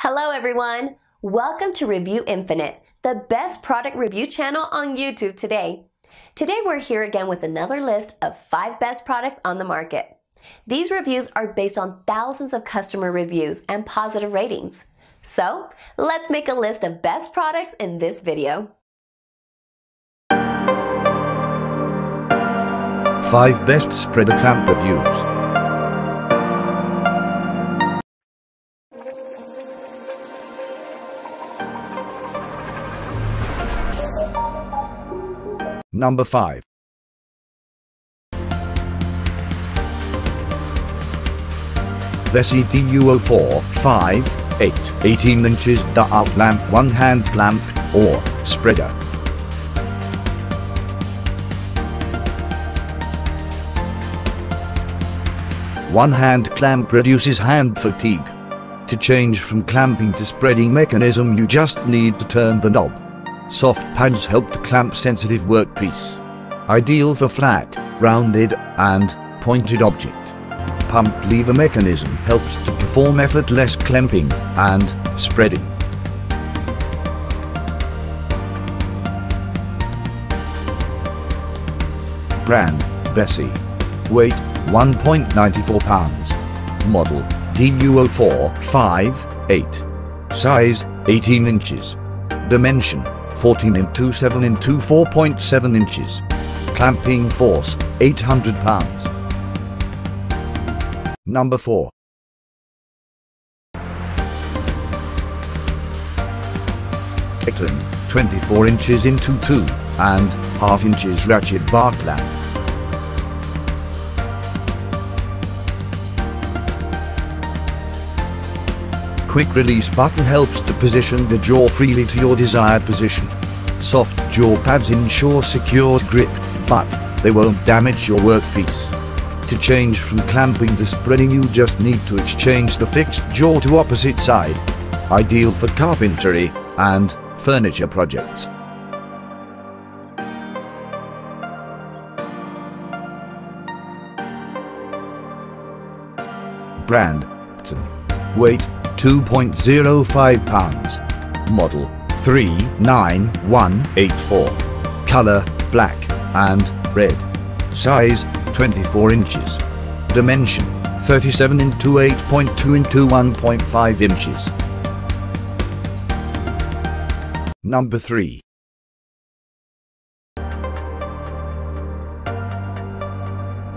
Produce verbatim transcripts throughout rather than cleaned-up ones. Hello everyone! Welcome to Review Infinite, the best product review channel on YouTube today. Today we're here again with another list of five best products on the market. These reviews are based on thousands of customer reviews and positive ratings. So, let's make a list of best products in this video. five Best Spreader Clamp Reviews. Number five. Bessey D U O four five dash eight eighteen inches D U O clamp, one hand clamp or spreader. One hand clamp reduces hand fatigue. To change from clamping to spreading mechanism, you just need to turn the knob. Soft pads help to clamp sensitive workpiece. Ideal for flat, rounded, and pointed object. Pump lever mechanism helps to perform effortless clamping and spreading. Brand, Bessey. Weight, one point nine four pounds. Model, D U O four five dash eight. Size, eighteen inches. Dimension, fourteen into seven into four point seven inches. Clamping force, eight hundred pounds. Number four. TEKTON, twenty-four inches into two and half inches ratchet bar clamp. Quick release button helps to position the jaw freely to your desired position. Soft jaw pads ensure secure grip, but they won't damage your workpiece. To change from clamping to spreading, you just need to exchange the fixed jaw to opposite side. Ideal for carpentry and furniture projects. Brand, weight, two point zero five pounds. Model, three nine one eight four. Color, black and red. Size, twenty-four inches. Dimension, thirty-seven into eight point two into one point five inches. Number three.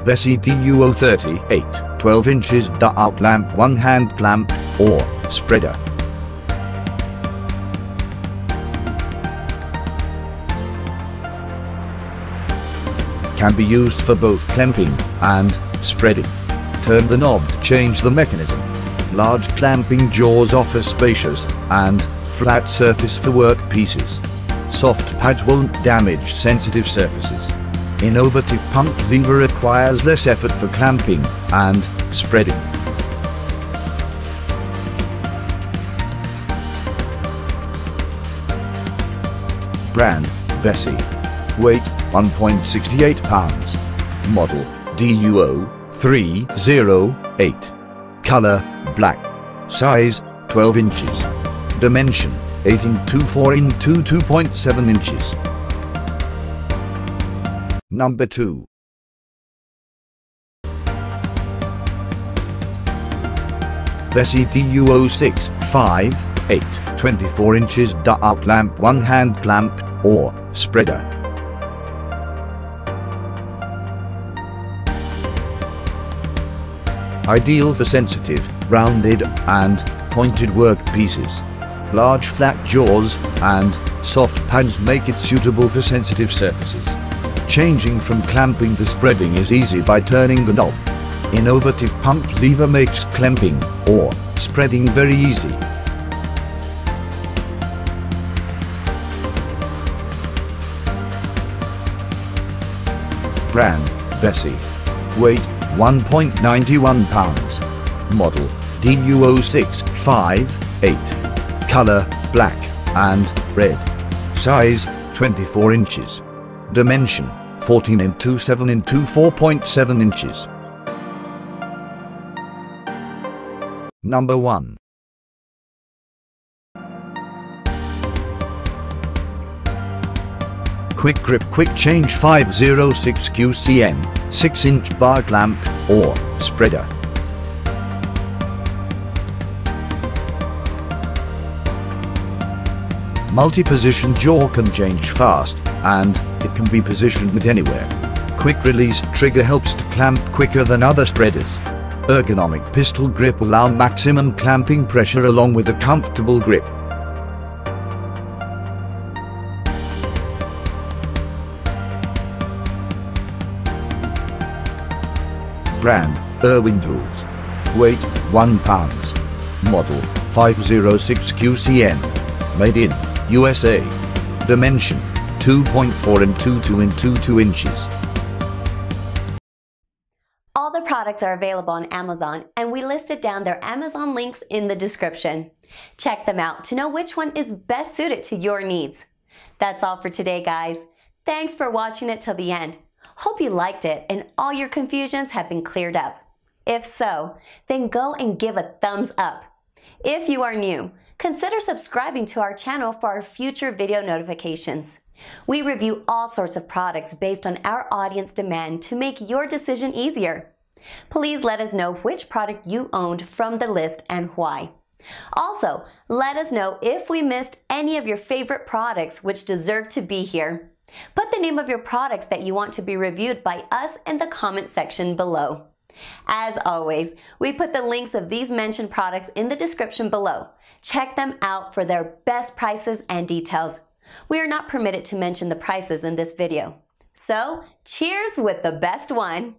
Bessey D U O thirty-eight, twelve inches D U O clamp, one hand clamp or spreader. Can be used for both clamping and spreading. Turn the knob to change the mechanism. Large clamping jaws offer spacious and flat surface for work pieces. Soft pads won't damage sensitive surfaces. Innovative pump lever requires less effort for clamping and spreading. Brand, Bessey. Weight, one point six eight pounds. Model, D U O three zero eight. Color, black. Size, twelve inches. Dimension, eighteen to four into two point seven inches. Number two. Bessey D U O six five dash eight, twenty-four inches D U O clamp, one hand clamp or spreader. Ideal for sensitive, rounded and pointed work pieces. Large flat jaws and soft pads make it suitable for sensitive surfaces. Changing from clamping to spreading is easy by turning the knob. Innovative pump lever makes clamping or spreading very easy. Brand, Bessey. Weight, one point nine one pounds. Model, D U O six five dash eight. Color, black and red. Size, twenty-four inches. Dimension, fourteen into seven into four point seven inches. Number one. Quick Grip Quick Change five oh six Q C M six inch bar clamp or spreader. Multi-position jaw can change fast, and it can be positioned with anywhere. Quick release trigger helps to clamp quicker than other spreaders. Ergonomic pistol grip allow maximum clamping pressure along with a comfortable grip. Brand, Irwin Tools. Weight, one pound. Model, five oh six Q C M. Made in, U S A. Dimension, two point four and twenty-two and twenty-two inches. All the products are available on Amazon, and we listed down their Amazon links in the description. Check them out to know which one is best suited to your needs. That's all for today, guys. Thanks for watching it till the end. Hope you liked it and all your confusions have been cleared up. If so, then go and give a thumbs up. If you are new, consider subscribing to our channel for our future video notifications. We review all sorts of products based on our audience demand to make your decision easier. Please let us know which product you owned from the list and why. Also, let us know if we missed any of your favorite products which deserve to be here. Put the name of your products that you want to be reviewed by us in the comment section below. As always, we put the links of these mentioned products in the description below. Check them out for their best prices and details. We are not permitted to mention the prices in this video. So, cheers with the best one!